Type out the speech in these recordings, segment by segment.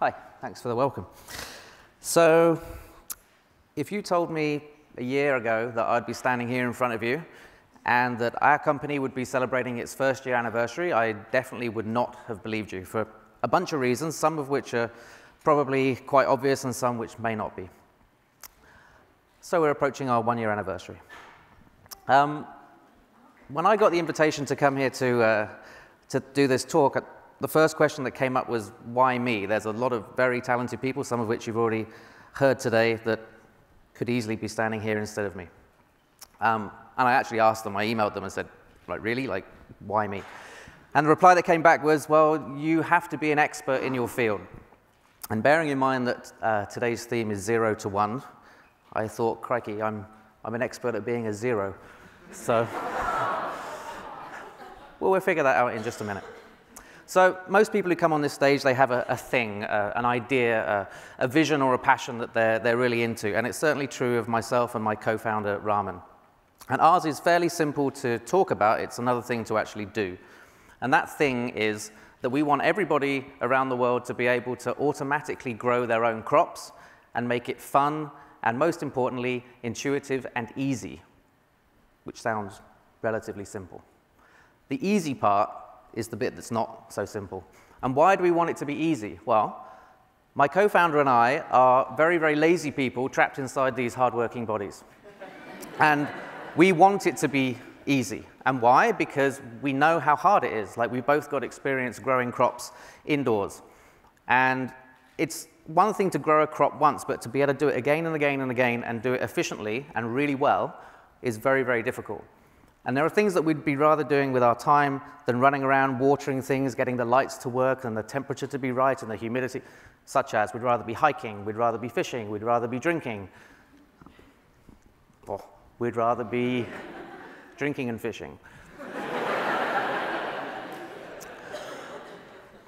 Hi, thanks for the welcome. So, if you told me a year ago that I'd be standing here in front of you and that our company would be celebrating its first year anniversary, I definitely would not have believed you for a bunch of reasons, some of which are probably quite obvious and some which may not be. So we're approaching our one-year anniversary. When I got the invitation to come here to do this talk, the first question that came up was, why me? There's a lot of very talented people, some of which you've already heard today, that could easily be standing here instead of me. And I actually asked them, I emailed them and said, like, really? Like, why me? And the reply that came back was, well, you have to be an expert in your field. And bearing in mind that today's theme is 0 to 1, I thought, crikey, I'm an expert at being a 0. So, well, we'll figure that out in just a minute. So most people who come on this stage, they have a thing, an idea, a vision or a passion that they're really into. And it's certainly true of myself and my co-founder, Raman. And ours is fairly simple to talk about. It's another thing to actually do. And that thing is that we want everybody around the world to be able to automatically grow their own crops and make it fun and, most importantly, intuitive and easy, which sounds relatively simple. The easy part is the bit that's not so simple. And why do we want it to be easy? Well, my co-founder and I are very, very lazy people trapped inside these hard-working bodies. And we want it to be easy. And why? Because we know how hard it is. Like, we've both got experience growing crops indoors. And it's one thing to grow a crop once, but to be able to do it again and again and again and do it efficiently and really well is very, very difficult. And there are things that we'd be rather doing with our time than running around watering things, getting the lights to work and the temperature to be right and the humidity, such as we'd rather be hiking, we'd rather be fishing, we'd rather be drinking. Oh, we'd rather be drinking and fishing.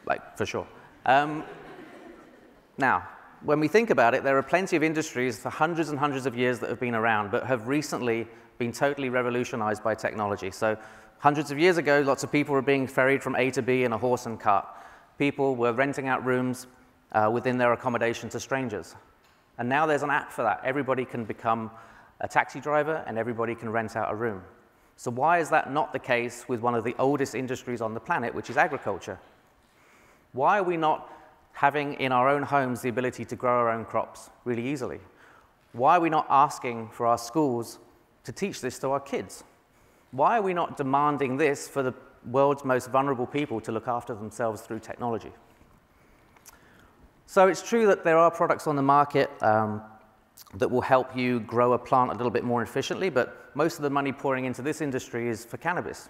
Like, for sure. Now, when we think about it, there are plenty of industries for hundreds and hundreds of years that have been around but have recently been totally revolutionized by technology. So hundreds of years ago, lots of people were being ferried from A to B in a horse and cart. People were renting out rooms within their accommodation to strangers. And now there's an app for that. Everybody can become a taxi driver and everybody can rent out a room. So why is that not the case with one of the oldest industries on the planet, which is agriculture? Why are we not having in our own homes the ability to grow our own crops really easily? Why are we not asking for our schools to teach this to our kids? Why are we not demanding this for the world's most vulnerable people to look after themselves through technology? So it's true that there are products on the market that will help you grow a plant a little bit more efficiently, but most of the money pouring into this industry is for cannabis,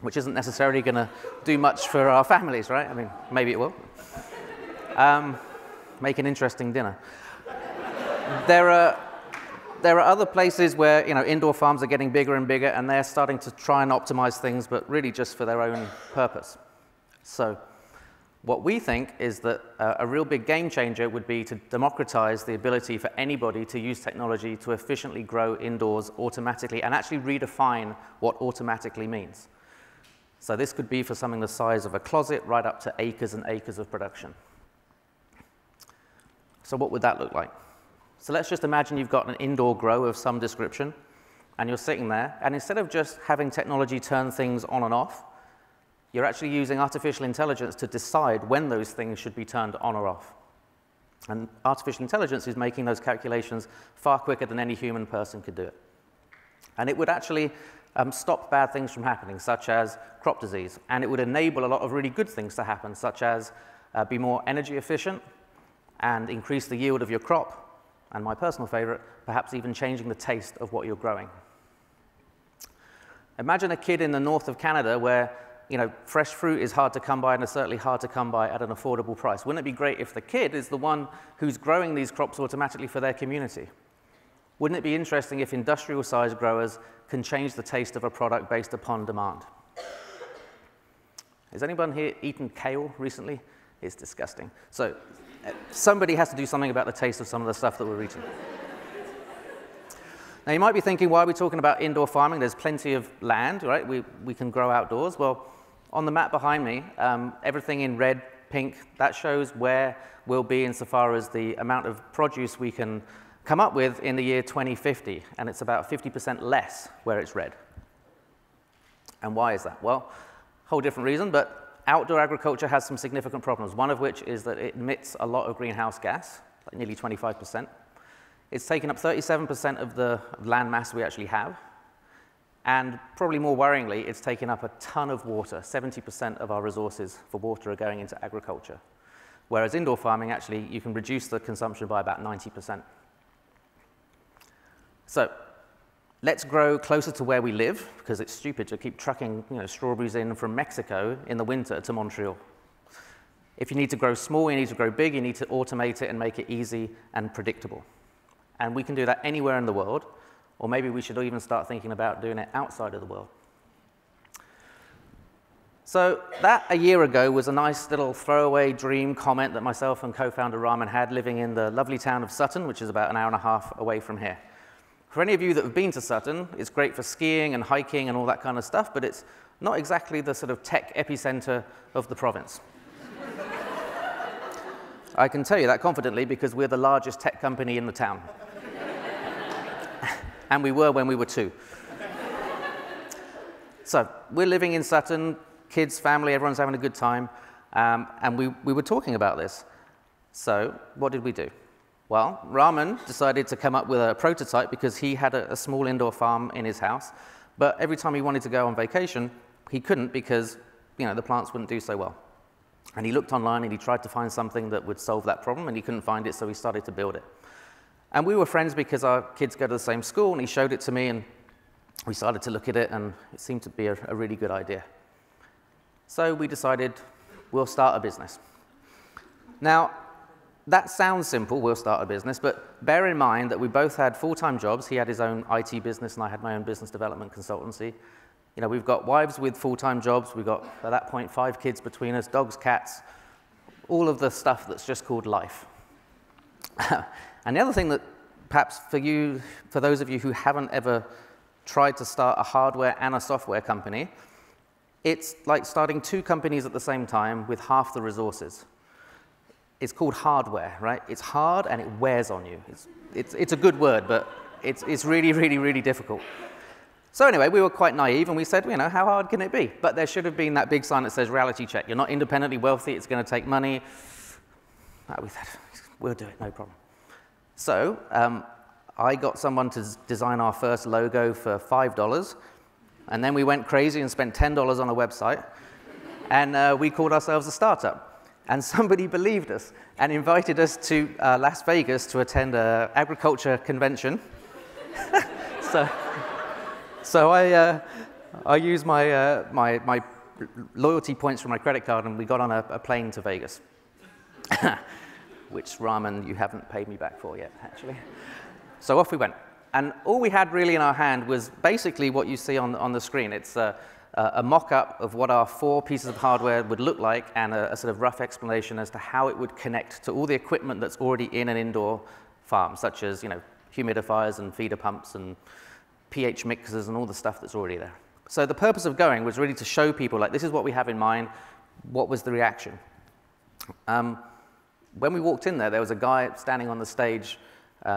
which isn't necessarily going to do much for our families, right? I mean, maybe it will. Make an interesting dinner. There are other places where, you know, indoor farms are getting bigger and bigger, and they're starting to try and optimize things, but really just for their own purpose. So what we think is that a real big game changer would be to democratize the ability for anybody to use technology to efficiently grow indoors automatically and actually redefine what automatically means. So this could be for something the size of a closet right up to acres and acres of production. So what would that look like? So let's just imagine you've got an indoor grow of some description, and you're sitting there, and instead of just having technology turn things on and off, you're actually using artificial intelligence to decide when those things should be turned on or off. And artificial intelligence is making those calculations far quicker than any human person could do it. And it would actually stop bad things from happening, such as crop disease, and it would enable a lot of really good things to happen, such as be more energy efficient and increase the yield of your crop, and my personal favorite, perhaps even changing the taste of what you're growing. Imagine a kid in the north of Canada where, you know, fresh fruit is hard to come by and it's certainly hard to come by at an affordable price. Wouldn't it be great if the kid is the one who's growing these crops automatically for their community? Wouldn't it be interesting if industrial-sized growers can change the taste of a product based upon demand? Has anyone here eaten kale recently? It's disgusting. So somebody has to do something about the taste of some of the stuff that we're eating. Now, you might be thinking, why are we talking about indoor farming? There's plenty of land, right? We can grow outdoors. Well, on the map behind me, everything in red pink, that shows where we'll be insofar as the amount of produce we can come up with in the year 2050, and it's about 50% less where it's red. And why is that? Well, a whole different reason, but outdoor agriculture has some significant problems, one of which is that it emits a lot of greenhouse gas, like nearly 25%. It's taken up 37% of the land mass we actually have, and probably more worryingly, it's taken up a ton of water. 70% of our resources for water are going into agriculture, whereas indoor farming, actually, you can reduce the consumption by about 90%. So let's grow closer to where we live, because it's stupid to keep trucking strawberries in from Mexico in the winter to Montreal. If you need to grow small, you need to grow big, you need to automate it and make it easy and predictable. And we can do that anywhere in the world, or maybe we should even start thinking about doing it outside of the world. So that, a year ago, was a nice little throwaway dream comment that myself and co-founder Raman had, living in the lovely town of Sutton, which is about 1.5 hours away from here. For any of you that have been to Sutton, it's great for skiing and hiking and all that kind of stuff, but it's not exactly the sort of tech epicenter of the province. I can tell you that confidently because we're the largest tech company in the town. And we were when we were 2. So we're living in Sutton, kids, family, everyone's having a good time, and we were talking about this. So what did we do? Well, Raman decided to come up with a prototype because he had a small indoor farm in his house, but every time he wanted to go on vacation, he couldn't because the plants wouldn't do so well. And he looked online and he tried to find something that would solve that problem, and he couldn't find it, so he started to build it. And we were friends because our kids go to the same school, and he showed it to me, and we started to look at it, and it seemed to be a really good idea. So we decided we'll start a business. Now, that sounds simple, we'll start a business, but bear in mind that we both had full-time jobs. He had his own IT business, and I had my own business development consultancy. We've got wives with full-time jobs. We've got, at that point, 5 kids between us, dogs, cats, all of the stuff that's just called life. And the other thing that perhaps for those of you who haven't ever tried to start a hardware and a software company, it's like starting 2 companies at the same time with half the resources. It's called hardware, right? It's hard and it wears on you. It's a good word, but it's really, really, really difficult. So anyway, we were quite naive, and we said, how hard can it be? But there should have been that big sign that says, reality check. You're not independently wealthy. It's going to take money. We said, we'll do it, no problem. So I got someone to design our first logo for $5, and then we went crazy and spent $10 on a website, and we called ourselves a startup. And somebody believed us and invited us to Las Vegas to attend an agriculture convention. So I used my loyalty points from my credit card, and we got on a plane to Vegas, which, Raman, you haven't paid me back for yet, actually. So off we went. And all we had really in our hand was basically what you see on the screen. It's a mock-up of what our 4 pieces of hardware would look like, and a sort of rough explanation as to how it would connect to all the equipment that's already in an indoor farm, such as humidifiers and feeder pumps and pH mixers and all the stuff that's already there. So the purpose of going was really to show people, like, this is what we have in mind. What was the reaction? When we walked in there, there was a guy standing on the stage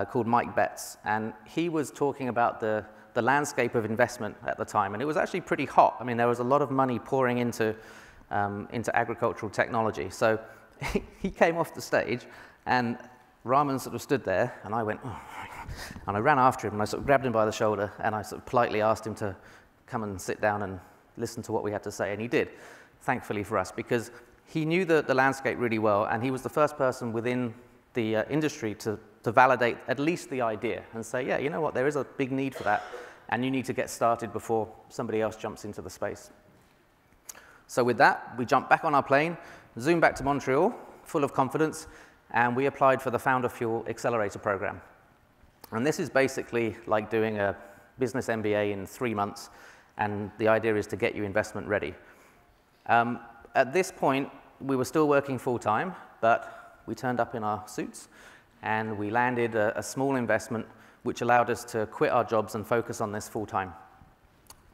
called Mike Betts, and he was talking about the landscape of investment at the time, and it was actually pretty hot. I mean, there was a lot of money pouring into agricultural technology. So he came off the stage, and Raman sort of stood there, and I went, oh. And I ran after him, and I sort of grabbed him by the shoulder, and I sort of politely asked him to come and sit down and listen to what we had to say, and he did, thankfully for us, because he knew the landscape really well, and he was the first person within the industry to validate at least the idea and say, yeah, you know what, there is a big need for that, and you need to get started before somebody else jumps into the space. So with that, we jumped back on our plane, zoomed back to Montreal, full of confidence, and we applied for the Founder Fuel Accelerator Program. And this is basically like doing a business MBA in 3 months, and the idea is to get you investment ready. At this point, we were still working full-time, but we turned up in our suits, and we landed a small investment, which allowed us to quit our jobs and focus on this full-time.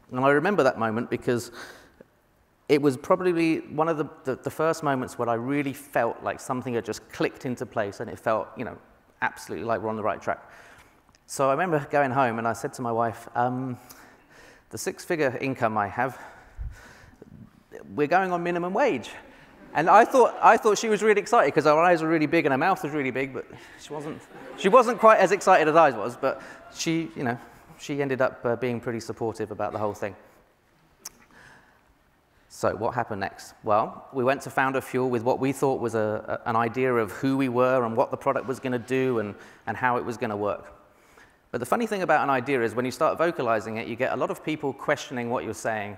And I remember that moment because it was probably one of the first moments where I really felt like something had just clicked into place, and it felt, you know, absolutely like we're on the right track. So I remember going home and I said to my wife, the six-figure income I have, we're going on minimum wage. And I thought she was really excited because her eyes were really big and her mouth was really big, but she wasn't quite as excited as I was, but she, you know, she ended up being pretty supportive about the whole thing. So what happened next? Well, we went to Founder Fuel with what we thought was an idea of who we were and what the product was going to do and how it was going to work. But the funny thing about an idea is when you start vocalizing it, you get a lot of people questioning what you're saying.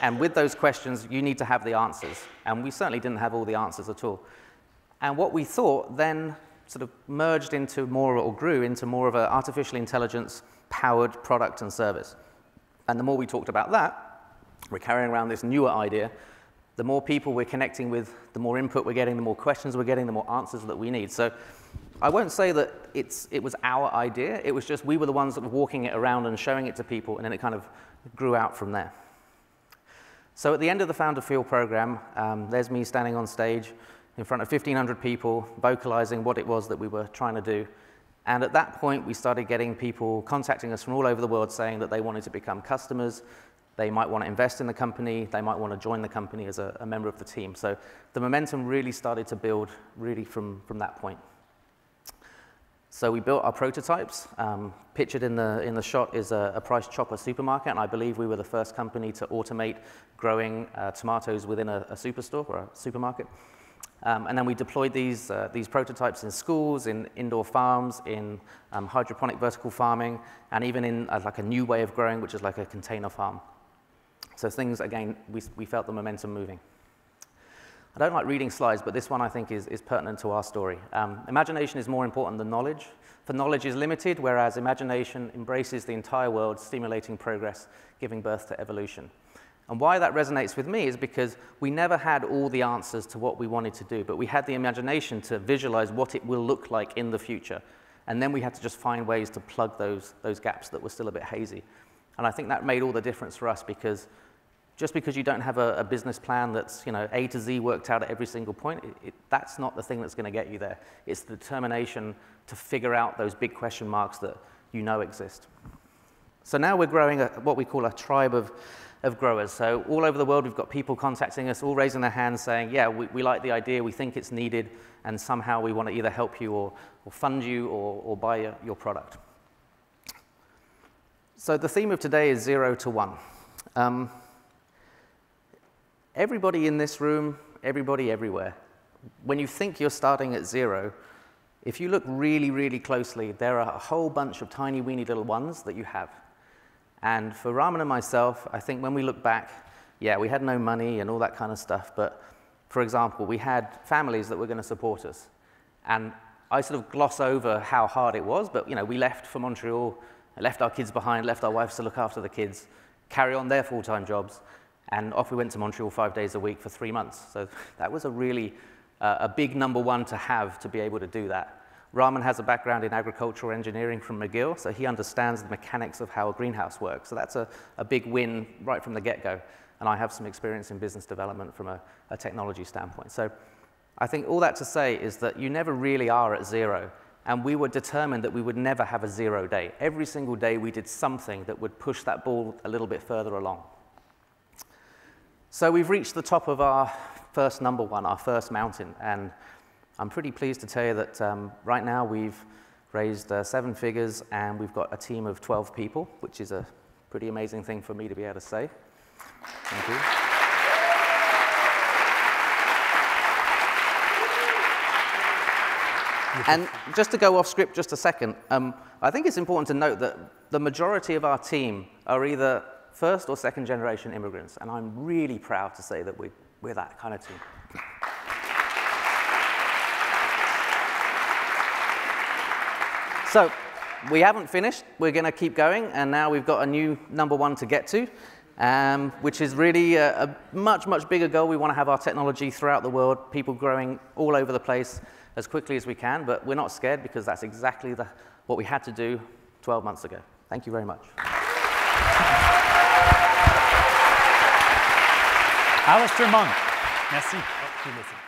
And with those questions, you need to have the answers. And we certainly didn't have all the answers at all. And what we thought then sort of merged into more, or grew into more of an artificial intelligence-powered product and service. And the more we talked about that, we're carrying around this newer idea, the more people we're connecting with, the more input we're getting, the more questions we're getting, the more answers that we need. So I won't say that it was our idea. It was just we were the ones that were walking it around and showing it to people, and then it kind of grew out from there. So at the end of the Founder Fuel program, there's me standing on stage in front of 1,500 people, vocalizing what it was that we were trying to do. And at that point, we started getting people contacting us from all over the world saying that they wanted to become customers. They might want to invest in the company. They might want to join the company as a member of the team. So the momentum really started to build really from that point. So we built our prototypes. Pictured in the shot is a Price Chopper supermarket, and I believe we were the first company to automate growing tomatoes within a superstore or a supermarket. And then we deployed these prototypes in schools, in indoor farms, in hydroponic vertical farming, and even in like a new way of growing, which is like a container farm. So things, again, we felt the momentum moving. I don't like reading slides, but this one I think is pertinent to our story. Imagination is more important than knowledge. For knowledge is limited, whereas imagination embraces the entire world, stimulating progress, giving birth to evolution. And why that resonates with me is because we never had all the answers to what we wanted to do, but we had the imagination to visualize what it will look like in the future. And then we had to just find ways to plug those gaps that were still a bit hazy. And I think that made all the difference for us, because just because you don't have a business plan that's, you know, A to Z worked out at every single point, that's not the thing that's going to get you there. It's the determination to figure out those big question marks that you know exist. So now we're growing what we call a tribe of growers. So all over the world, we've got people contacting us, all raising their hands saying, yeah, we like the idea, we think it's needed, and somehow we want to either help you or fund you or buy your product. So the theme of today is 0 to 1. Everybody in this room, everybody everywhere, when you think you're starting at 0, if you look really, really closely, there are a whole bunch of tiny, weeny little ones that you have. And for Raman and myself, I think when we look back, yeah, we had no money and all that kind of stuff, but for example, we had families that were going to support us. And I sort of gloss over how hard it was, but you know, we left for Montreal, left our kids behind, left our wives to look after the kids, carry on their full-time jobs, and off we went to Montreal 5 days a week for 3 months. So that was a really a big number one to have, to be able to do that. Raman has a background in agricultural engineering from McGill, so he understands the mechanics of how a greenhouse works. So that's a big win right from the get-go. And I have some experience in business development from a technology standpoint. So I think all that to say is that you never really are at 0. And we were determined that we would never have a 0 day. Every single day we did something that would push that ball a little bit further along. So we've reached the top of our first number one, our first mountain, and I'm pretty pleased to tell you that right now we've raised 7 figures and we've got a team of 12 people, which is a pretty amazing thing for me to be able to say. Thank you. And just to go off script just a second, I think it's important to note that the majority of our team are either first or second generation immigrants, and I'm really proud to say that we're that kind of team. So we haven't finished. We're going to keep going, and now we've got a new number one to get to, which is really a much, much bigger goal. We want to have our technology throughout the world, people growing all over the place, as quickly as we can, but we're not scared because that's exactly what we had to do 12 months ago. Thank you very much. Alastair Monk. Merci. Oh,